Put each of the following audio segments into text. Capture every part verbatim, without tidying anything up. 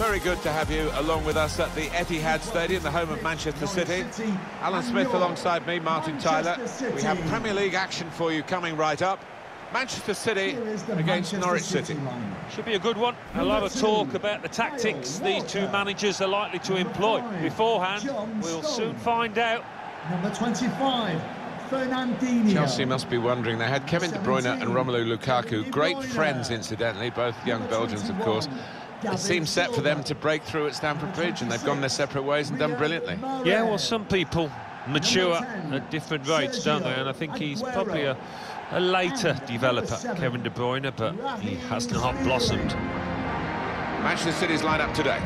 very good to have you along with us at the Etihad Stadium, the home of Manchester City. Alan Smith alongside me, Martin Tyler. We have Premier League action for you coming right up. Manchester City against Norwich City. Should be a good one. A lot of talk about the tactics these two managers are likely to employ beforehand. We'll soon find out. Number twenty-five, Fernandinho. Chelsea must be wondering. They had Kevin De Bruyne and Romelu Lukaku, great friends incidentally, both young Belgians of course. It seems set for them to break through at Stamford Bridge, and they've gone their separate ways and done brilliantly. Yeah, well, some people mature at different rates, don't they? And I think he's probably a, a later developer, Kevin De Bruyne, but he has not blossomed. Manchester City's lineup today.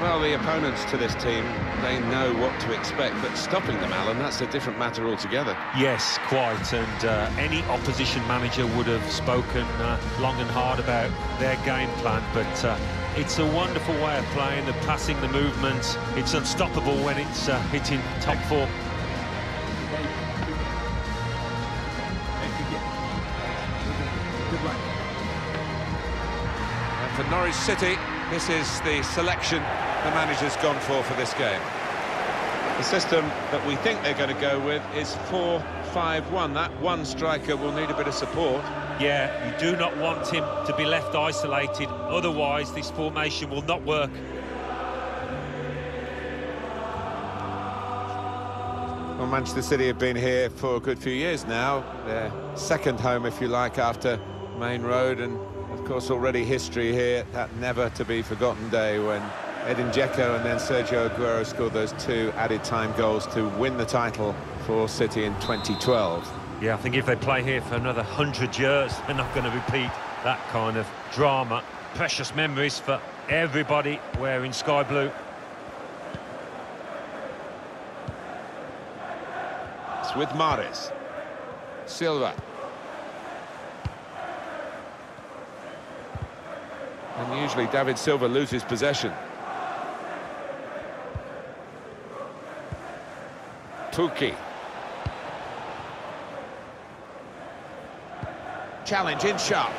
Well, the opponents to this team, they know what to expect, but stopping them, Alan, that's a different matter altogether. Yes, quite, and uh, any opposition manager would have spoken uh, long and hard about their game plan, but uh, it's a wonderful way of playing, the passing, the movement. It's unstoppable when it's uh, hitting top four. And for Norwich City, this is the selection the manager's gone for for this game. The system that we think they're going to go with is four five one. That one striker will need a bit of support. Yeah, you do not want him to be left isolated, otherwise this formation will not work. Well, Manchester City have been here for a good few years now, their second home, if you like, after Main Road, and of course already history here, that never-to-be-forgotten day when Edin Dzeko and then Sergio Aguero scored those two added-time goals to win the title for City in twenty twelve. Yeah, I think if they play here for another hundred years, they're not going to repeat that kind of drama. Precious memories for everybody wearing sky blue. It's with Mahrez. Silva. And usually David Silva loses possession. Pukki. Challenge in sharp.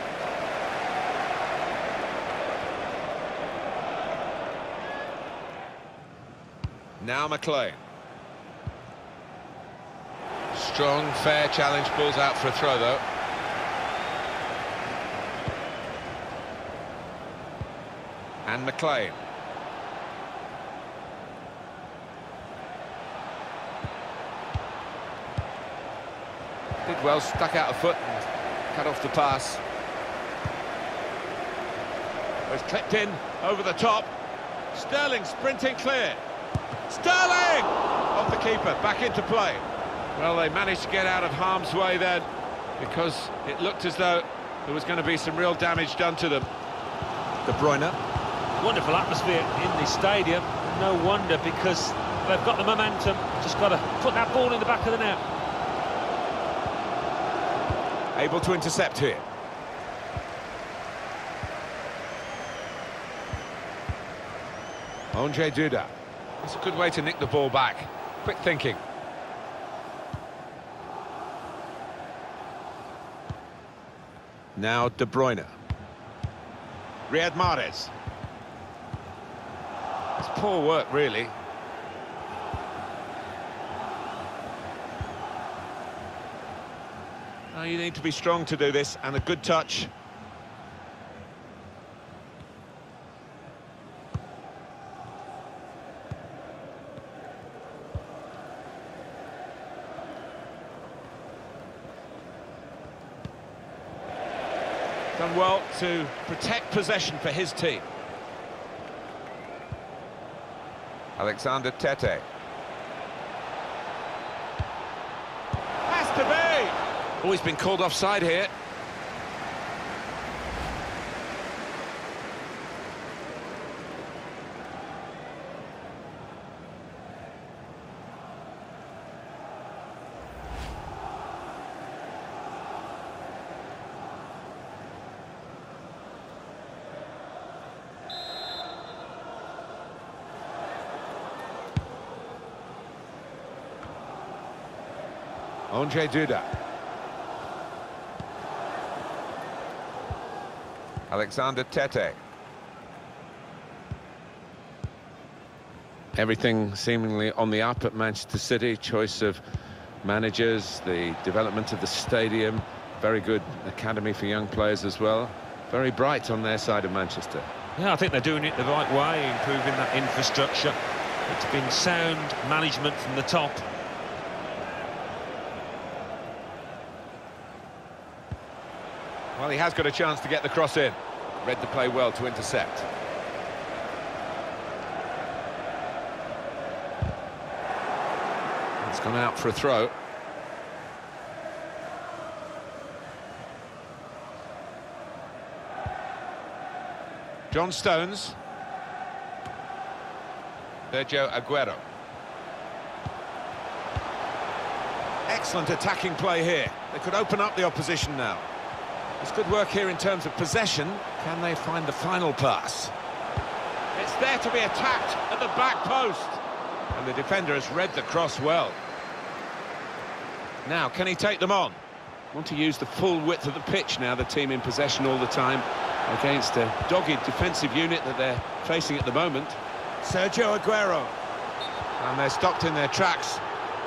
Now McLean. Strong, fair challenge, balls out for a throw though. And McLean. Did well, stuck out a foot and cut off the pass. It was clipped in, over the top. Sterling sprinting clear. Sterling! Off the keeper, back into play. Well, they managed to get out of harm's way then, because it looked as though there was going to be some real damage done to them. De Bruyne. Wonderful atmosphere in the stadium, no wonder, because they've got the momentum, just got to put that ball in the back of the net. Able to intercept here. Ondrej Duda. It's a good way to nick the ball back. Quick thinking. Now De Bruyne. Riyad Mahrez. It's poor work, really. Oh, you need to be strong to do this, and a good touch. Done well to protect possession for his team. Alexander Tettey. Has to be! Oh, he's been called offside here. Ondrej Duda. Alexander Tettey. Everything seemingly on the up at Manchester City, choice of managers, the development of the stadium, very good academy for young players as well. Very bright on their side of Manchester. Yeah, I think they're doing it the right way, improving that infrastructure. It's been sound management from the top. Well, he has got a chance to get the cross in. Read the play well to intercept. It's gone out for a throw. John Stones. Sergio Aguero. Excellent attacking play here. They could open up the opposition now. It's good work here in terms of possession. Can they find the final pass? It's there to be attacked at the back post. And the defender has read the cross well. Now, can he take them on? Want to use the full width of the pitch now, the team in possession all the time, against a dogged defensive unit that they're facing at the moment. Sergio Aguero. And they're stopped in their tracks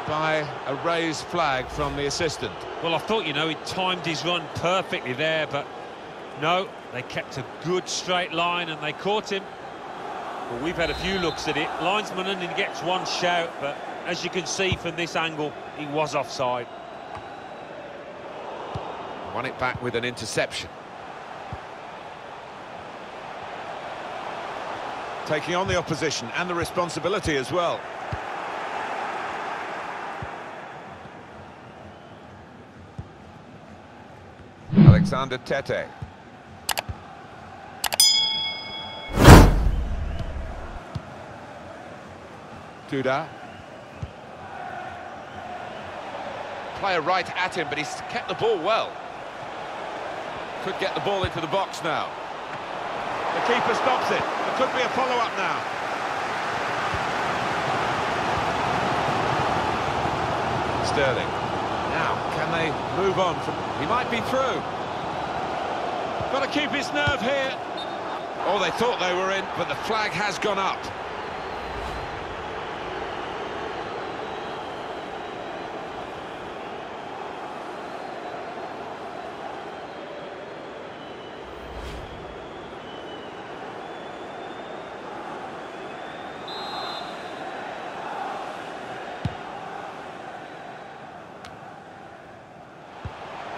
by a raised flag from the assistant. Well, I thought, you know, he timed his run perfectly there, but no, they kept a good straight line and they caught him. Well, we've had a few looks at it. Linesman only gets one shout, but as you can see from this angle, he was offside. Won it back with an interception. Taking on the opposition and the responsibility as well. Alexander Tettey. Duda. Player right at him, but he's kept the ball well. Could get the ball into the box now. The keeper stops it. There could be a follow-up now. Sterling. Now, can they move on from... He might be through. Got to keep his nerve here. Oh, they thought they were in, but the flag has gone up.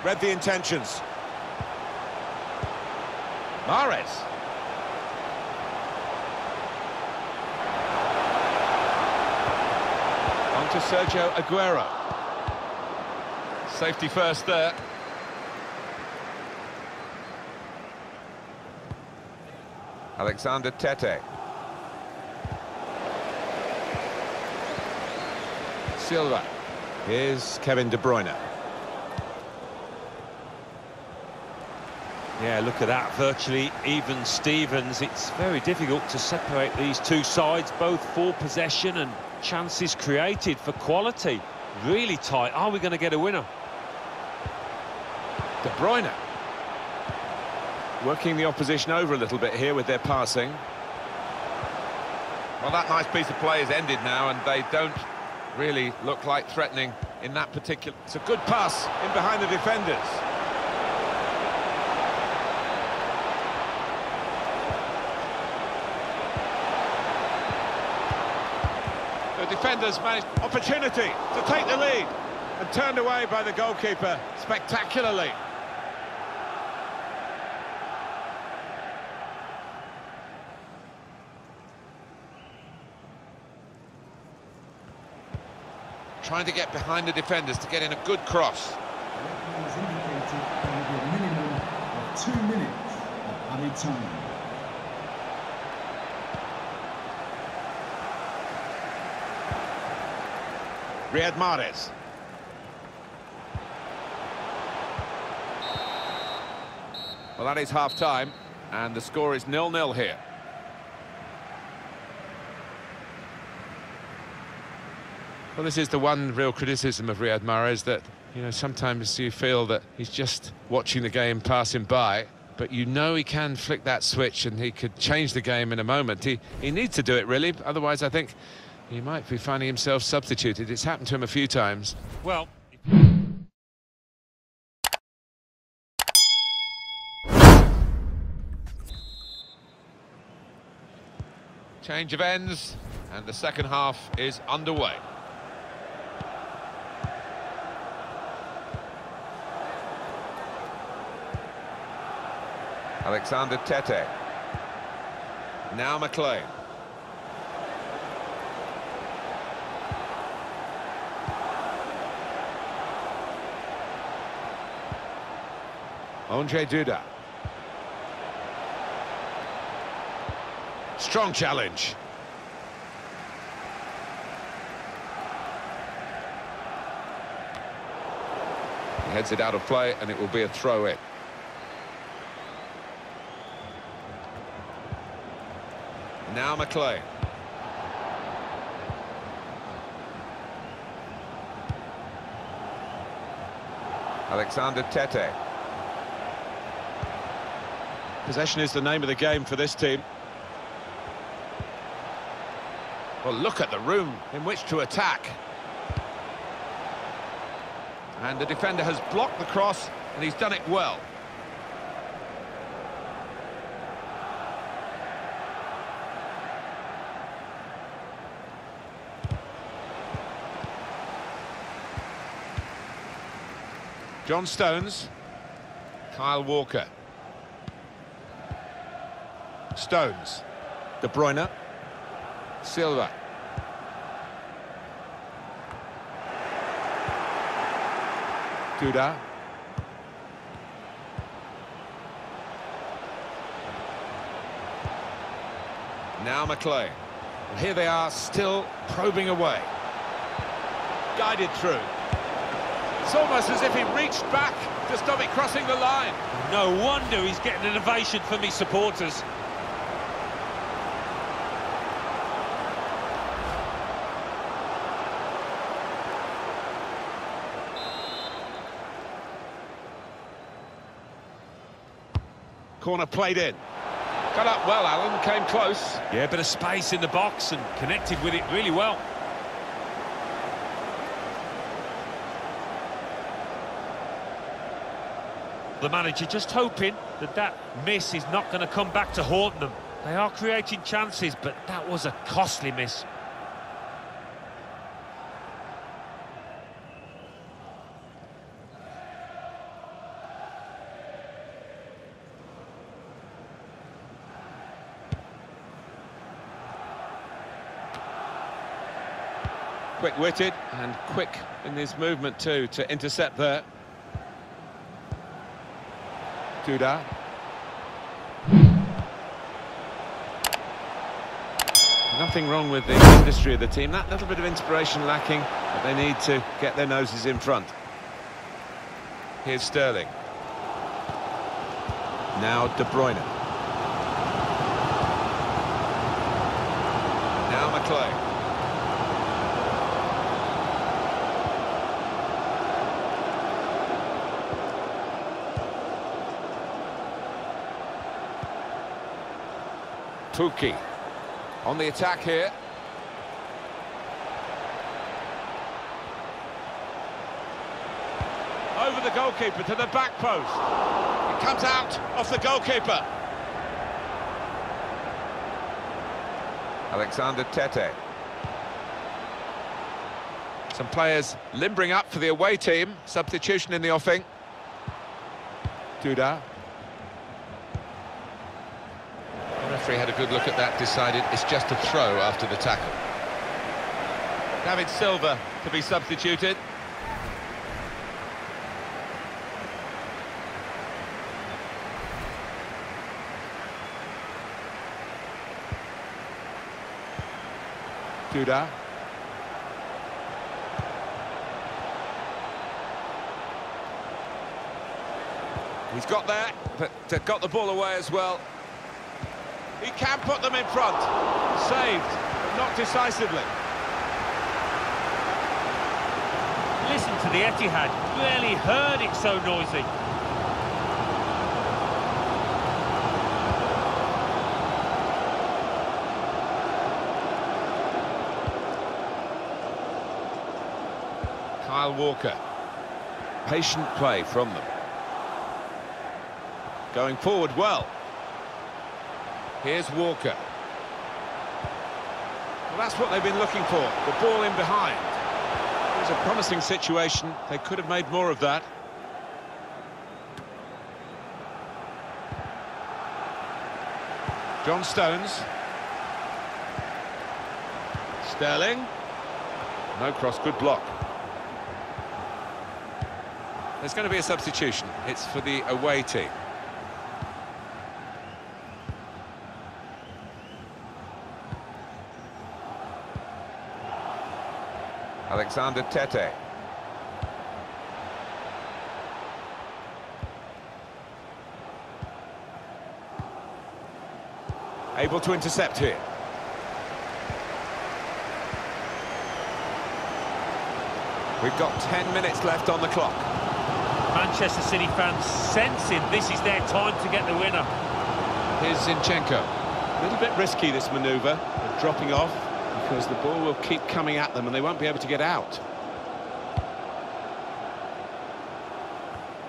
Read the intentions. Mahrez. On to Sergio Aguero. Safety first there. Alexander Tettey. Silva. Here's Kevin De Bruyne. Yeah, look at that, virtually even Stevens. It's very difficult to separate these two sides, both for possession and chances created for quality. Really tight. Are we going to get a winner? De Bruyne. Working the opposition over a little bit here with their passing. Well, that nice piece of play is ended now, and they don't really look like threatening in that particular... It's a good pass in behind the defenders. Defenders managed opportunity to take the lead and turned away by the goalkeeper spectacularly. Trying to get behind the defenders to get in a good cross. That was indicated by the minimum of two minutes of added time. Riyad Mahrez. Well, that is half-time, and the score is nil nil here. Well, this is the one real criticism of Riyad Mahrez, that, you know, sometimes you feel that he's just watching the game passing by, but you know he can flick that switch and he could change the game in a moment. He, he needs to do it, really. Otherwise, I think he might be finding himself substituted. It's happened to him a few times. Well... Change of ends, and the second half is underway. Alexander Tettey. Now McLean. Ondrej Duda. Strong challenge. He heads it out of play and it will be a throw-in. Now McLean. Alexander Tettey. Possession is the name of the game for this team. Well, look at the room in which to attack. And the defender has blocked the cross, and he's done it well. John Stones. Kyle Walker. Stones. De Bruyne. Silva. Duda. Now McLean. And here they are, still probing away. Guided through. It's almost as if he reached back to stop it crossing the line. No wonder he's getting an ovation from his supporters. Corner played in. Got up well, Alan, came close. Yeah, a bit of space in the box and connected with it really well. The manager just hoping that that miss is not going to come back to haunt them. They are creating chances, but that was a costly miss. Quick-witted and quick in his movement too to intercept there. Duda. Nothing wrong with the history of the team. That little bit of inspiration lacking, but they need to get their noses in front. Here's Sterling. Now De Bruyne. Now McLean. Pukki on the attack here. Over the goalkeeper to the back post. It comes out off the goalkeeper. Alexander Tettey. Some players limbering up for the away team. Substitution in the offing. Duda. Had a good look at that, decided it's just a throw after the tackle. David Silva to be substituted. Duda. He's got that, but got the ball away as well. He can put them in front. Saved, but not decisively. Listen to the Etihad. Barely heard it so noisy. Kyle Walker. Patient play from them. Going forward well. Here's Walker. Well, that's what they've been looking for, the ball in behind. It was a promising situation. They could have made more of that. John Stones. Sterling. No cross, good block. There's going to be a substitution. It's for the away team. Alexander Tettey. Able to intercept here. We've got ten minutes left on the clock. Manchester City fans sensing this is their time to get the winner. Here's Zinchenko. A little bit risky, this manoeuvre, of dropping off, because the ball will keep coming at them and they won't be able to get out.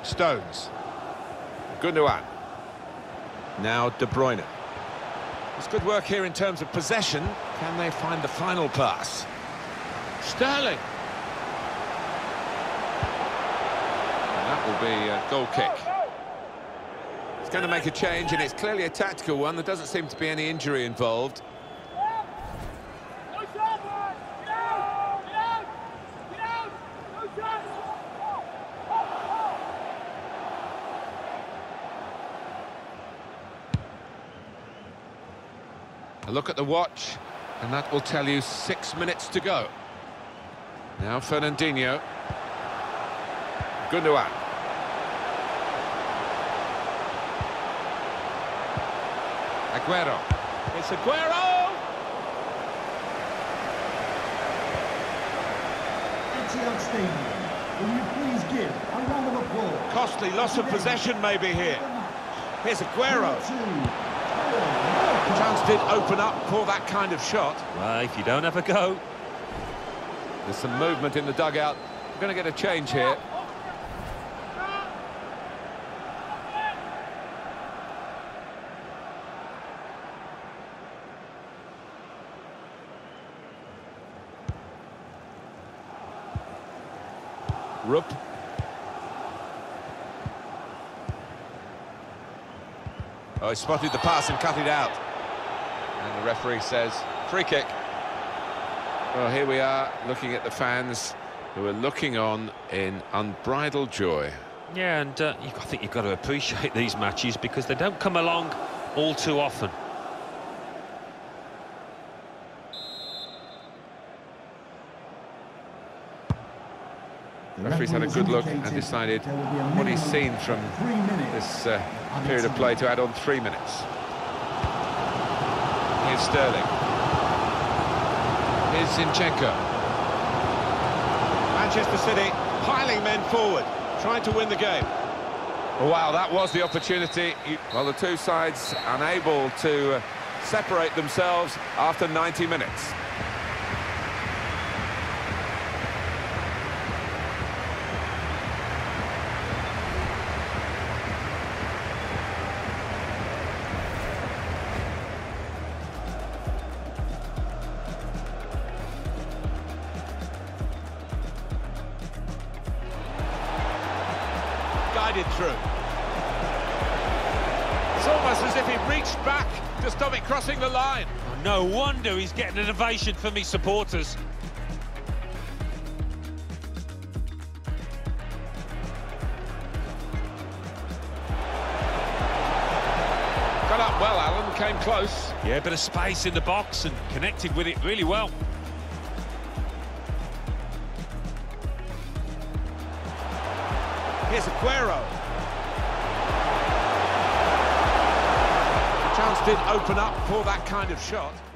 Stones. Gündoğan. Now De Bruyne. It's good work here in terms of possession. Can they find the final pass? Sterling. And that will be a goal kick. It's going to make a change, and it's clearly a tactical one. There doesn't seem to be any injury involved. A look at the watch, and that will tell you six minutes to go. Now Fernandinho. Gündoğan. Aguero. It's Aguero! Etihad Stadium, will you please give a round of applause? Costly loss of possession maybe here. Here's Aguero. The chance did open up for that kind of shot. Well, if you don't have a go. There's some movement in the dugout. We're going to get a change here. Rupp. Oh, he spotted the pass and cut it out. And the referee says, free kick. Well, here we are, looking at the fans who are looking on in unbridled joy. Yeah, and uh, I think you've got to appreciate these matches because they don't come along all too often. The referee's had a good look and decided what he's seen from this uh, period of play to add on three minutes. Here's Sterling. Here's Zinchenko. Manchester City piling men forward, trying to win the game. Wow, that was the opportunity. Well, the two sides unable to uh, separate themselves after ninety minutes. Through. It's almost as if he reached back to stop it crossing the line. Oh, no wonder he's getting an ovation from his supporters. Got up well, Alan, came close. Yeah, a bit of space in the box and connected with it really well. Here's Aguero. The chance did open up for that kind of shot.